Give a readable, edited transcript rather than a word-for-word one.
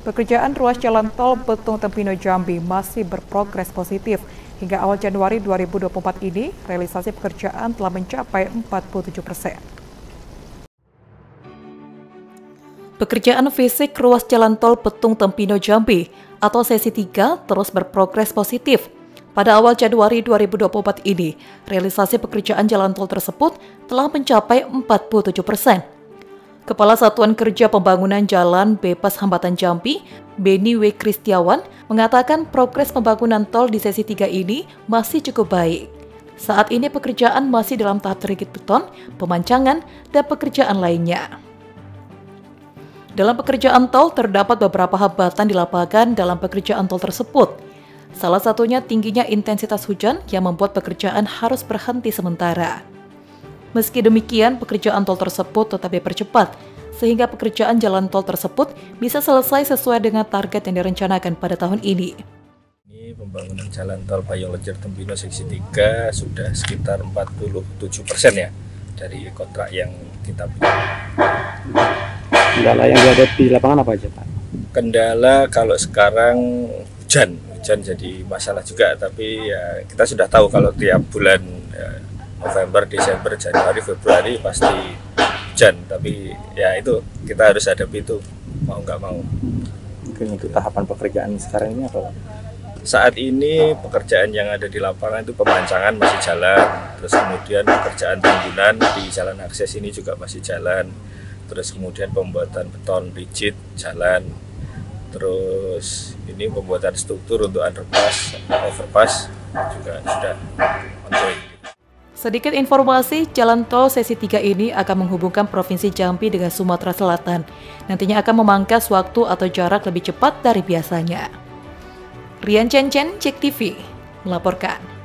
Pekerjaan ruas jalan tol Petung Tempino Jambi masih berprogres positif. Hingga awal Januari 2024 ini, realisasi pekerjaan telah mencapai 47%. Pekerjaan fisik ruas jalan tol Petung Tempino Jambi atau sesi 3 terus berprogres positif. Pada awal Januari 2024 ini, realisasi pekerjaan jalan tol tersebut telah mencapai 47%. Kepala Satuan Kerja Pembangunan Jalan Bebas Hambatan Jambi, Benny W. Kristiawan, mengatakan progres pembangunan tol di sesi 3 ini masih cukup baik. Saat ini pekerjaan masih dalam tahap terikit beton, pemancangan, dan pekerjaan lainnya. Dalam pekerjaan tol terdapat beberapa hambatan di lapangan dalam pekerjaan tol tersebut. Salah satunya tingginya intensitas hujan yang membuat pekerjaan harus berhenti sementara. Meski demikian, pekerjaan tol tersebut tetap dipercepat, sehingga pekerjaan jalan tol tersebut bisa selesai sesuai dengan target yang direncanakan pada tahun ini. Ini pembangunan jalan tol Bayung Lencir Tempino seksi 3 sudah sekitar 47% ya dari kontrak yang kita punya. Kendala yang ada di lapangan apa aja, Pak? Kendala kalau sekarang hujan jadi masalah juga, tapi ya kita sudah tahu kalau tiap bulan November, Desember, Januari, Februari pasti hujan, tapi ya itu kita harus hadapi itu mau nggak mau. Oke, untuk tahapan pekerjaan sekarang ini apa? Saat ini pekerjaan yang ada di lapangan itu pemancangan masih jalan, terus kemudian pekerjaan timbunan di jalan akses ini juga masih jalan, terus kemudian pembuatan beton rigid jalan, terus ini pembuatan struktur untuk underpass, overpass juga sudah ongoing. Sedikit informasi, jalan tol sesi 3 ini akan menghubungkan Provinsi Jambi dengan Sumatera Selatan. Nantinya akan memangkas waktu atau jarak lebih cepat dari biasanya. Rian Cen, Cek TV, melaporkan.